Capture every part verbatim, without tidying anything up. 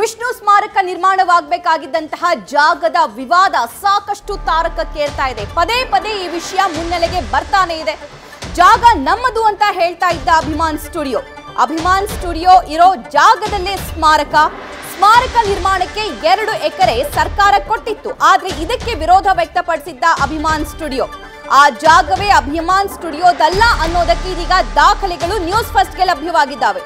ವಿಷ್ಣು ಸ್ಮಾರಕ ನಿರ್ಮಾಣವಾಗಬೇಕಾಗಿದ್ದಂತಹ ಜಾಗದ ವಿವಾದ ಸಾಕಷ್ಟು ತಾರಕಕ್ಕೇರ್ತಾ ಇದೆ. ಪದೇ ಪದೇ ಈ ವಿಷಯ ಮುನ್ನೆಲೆಗೆ ಬರ್ತಾನೆ ಇದೆ. ಜಾಗ ನಮ್ಮದು ಅಂತ ಹೇಳ್ತಾ ಇದ್ದ ಅಭಿಮಾನ್ ಸ್ಟುಡಿಯೋ, ಅಭಿಮಾನ್ ಸ್ಟುಡಿಯೋ ಇರೋ ಜಾಗದಲ್ಲೇ ಸ್ಮಾರಕ ಸ್ಮಾರಕ ನಿರ್ಮಾಣಕ್ಕೆ ಎರಡು ಎಕರೆ ಸರ್ಕಾರ ಕೊಟ್ಟಿತ್ತು. ಆದರೆ ಇದಕ್ಕೆ ವಿರೋಧ ವ್ಯಕ್ತಪಡಿಸಿದ್ದ ಅಭಿಮಾನ್ ಸ್ಟುಡಿಯೋ, ಆ ಜಾಗವೇ ಅಭಿಮಾನ್ ಸ್ಟುಡಿಯೋದಲ್ಲ ಅನ್ನೋದಕ್ಕೆ ಇದೀಗ ದಾಖಲೆಗಳು ನ್ಯೂಸ್ ಫಸ್ಟ್ಗೆ ಲಭ್ಯವಾಗಿದ್ದಾವೆ.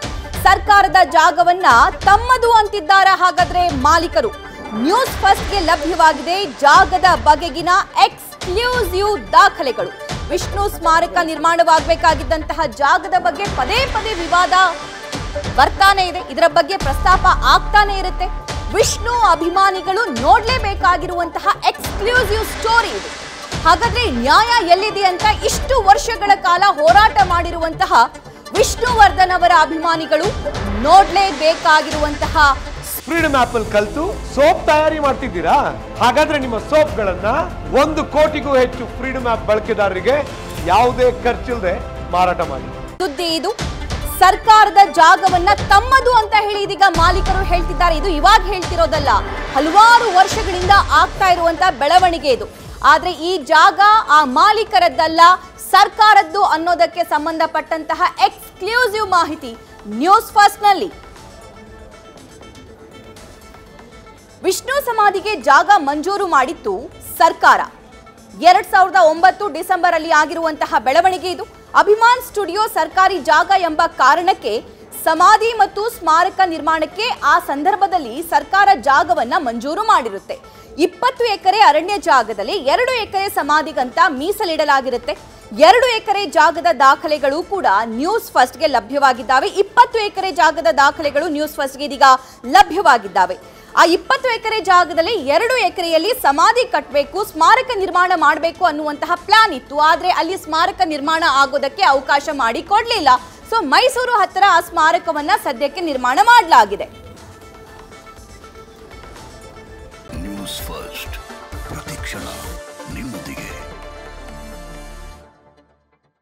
ಸರ್ಕಾರದ ಜಾಗವನ್ನ ತಮ್ಮದು ಅಂತಿದ್ದಾರೆ ಹಾಗಾದ್ರೆ ಮಾಲೀಕರು. ನ್ಯೂಸ್ ಫಸ್ಟ್ಗೆ ಲಭ್ಯವಾಗಿದೆ ಜಾಗದ ಬಗೆಗಿನ ಎಕ್ಸ್ಕ್ಲೂಸಿವ್ ದಾಖಲೆಗಳು. ವಿಷ್ಣು ಸ್ಮಾರಕ ನಿರ್ಮಾಣವಾಗಬೇಕಾಗಿದ್ದಂತಹ ಜಾಗದ ಬಗ್ಗೆ ಪದೇ ಪದೇ ವಿವಾದ ಬರ್ತಾನೆ ಇದೆ, ಇದರ ಬಗ್ಗೆ ಪ್ರಸ್ತಾಪ ಆಗ್ತಾನೆ ಇರುತ್ತೆ. ವಿಷ್ಣು ಅಭಿಮಾನಿಗಳು ನೋಡ್ಲೇಬೇಕಾಗಿರುವಂತಹ ಎಕ್ಸ್ಕ್ಲೂಸಿವ್ ಸ್ಟೋರಿ ಇದು. ಹಾಗಾದ್ರೆ ನ್ಯಾಯ ಎಲ್ಲಿದೆ ಅಂತ ಇಷ್ಟು ವರ್ಷಗಳ ಕಾಲ ಹೋರಾಟ ಮಾಡಿರುವಂತಹ ವಿಷ್ಣುವರ್ಧನ್ ಅವರ ಅಭಿಮಾನಿಗಳು ನೋಡ್ಲೇಬೇಕಾಗಿರುವಂತಹ ಫ್ರೀಡಮ್ ಆಪ್ ಅಲ್ಲಿ ಕಲ್ತು ಸೋಪ್ ತಯಾರಿ ಮಾಡ್ತಿದ್ದೀರಾ. ಹಾಗಾದ್ರೆ ನಿಮ್ಮ ಸೋಪ್ಗಳನ್ನ ಒಂದು ಕೋಟಿಗೂ ಹೆಚ್ಚು ಫ್ರೀಡಮ್ ಆಪ್ ಬಳಕೆದಾರರಿಗೆ ಯಾವುದೇ ಖರ್ಚಿಲ್ಲದೆ ಮಾರಾಟ ಮಾಡಿ. ಸುದ್ದಿ ಇದು. ಸರ್ಕಾರದ ಜಾಗವನ್ನ ತಮ್ಮದು ಅಂತ ಹೇಳಿ ಇದೀಗ ಮಾಲೀಕರು ಹೇಳ್ತಿದ್ದಾರೆ. ಇದು ಇವಾಗ ಹೇಳ್ತಿರೋದಲ್ಲ, ಹಲವಾರು ವರ್ಷಗಳಿಂದ ಆಗ್ತಾ ಇರುವಂತಹ ಬೆಳವಣಿಗೆ ಇದು. ಆದ್ರೆ ಈ ಜಾಗ ಆ ಮಾಲೀಕರದ್ದಲ್ಲ, ಸರ್ಕಾರದ್ದು ಅನ್ನೋದಕ್ಕೆ ಸಂಬಂಧಪಟ್ಟಂತಹ ಎಕ್ಸ್ಕ್ಲೂಸಿವ್ ಮಾಹಿತಿ ನ್ಯೂಸ್ ಫಸ್ಟ್ ನಲ್ಲಿ. ವಿಷ್ಣು ಸಮಾಧಿಗೆ ಜಾಗ ಮಂಜೂರು ಮಾಡಿತ್ತು ಸರ್ಕಾರ. ಎರಡ್ ಸಾವಿರದ ಒಂಬತ್ತು ಡಿಸೆಂಬರ್ ಅಲ್ಲಿ ಆಗಿರುವಂತಹ ಬೆಳವಣಿಗೆ ಇದು. ಅಭಿಮಾನ್ ಸ್ಟುಡಿಯೋ ಸರ್ಕಾರಿ ಜಾಗ ಎಂಬ ಕಾರಣಕ್ಕೆ ಸಮಾಧಿ ಮತ್ತು ಸ್ಮಾರಕ ನಿರ್ಮಾಣಕ್ಕೆ ಆ ಸಂದರ್ಭದಲ್ಲಿ ಸರ್ಕಾರ ಜಾಗವನ್ನ ಮಂಜೂರು ಮಾಡಿರುತ್ತೆ. ಇಪ್ಪತ್ತು ಎಕರೆ ಅರಣ್ಯ ಜಾಗದಲ್ಲಿ ಎರಡು ಎಕರೆ ಸಮಾಧಿಗಂತ ಮೀಸಲಿಡಲಾಗಿರುತ್ತೆ. ಎರಡು ಎಕರೆ ಜಾಗದ ದಾಖಲೆಗಳು ಕೂಡ ನ್ಯೂಸ್ ಫಸ್ಟ್ಗೆ ಲಭ್ಯವಾಗಿದ್ದಾವೆ. ಇಪ್ಪತ್ತು ಎಕರೆ ಜಾಗದ ದಾಖಲೆಗಳು ನ್ಯೂಸ್ ಫಸ್ಟ್ಗೆ ಇದೀಗ ಲಭ್ಯವಾಗಿದ್ದಾವೆ. ಆ ಇಪ್ಪತ್ತು ಎಕರೆ ಜಾಗದಲ್ಲಿ ಎರಡು ಎಕರೆಯಲ್ಲಿ ಸಮಾಧಿ ಕಟ್ಟಬೇಕು, ಸ್ಮಾರಕ ನಿರ್ಮಾಣ ಮಾಡಬೇಕು ಅನ್ನುವಂತಹ ಪ್ಲಾನ್ ಇತ್ತು. ಆದರೆ ಅಲ್ಲಿ ಸ್ಮಾರಕ ನಿರ್ಮಾಣ ಆಗೋದಕ್ಕೆ ಅವಕಾಶ ಮಾಡಿಕೊಡ್ಲಿಲ್ಲ. ಸೊ ಮೈಸೂರು ಹತ್ತಿರ ಆ ಸ್ಮಾರಕವನ್ನ ಸದ್ಯಕ್ಕೆ ನಿರ್ಮಾಣ ಮಾಡಲಾಗಿದೆ. ನ್ಯೂಸ್ ಫಸ್ಟ್ ಪ್ರತಿಕ್ಷಣ ನಿಮ್ಮೊಂದಿಗೆ.